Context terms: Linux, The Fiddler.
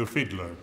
The Fiddler.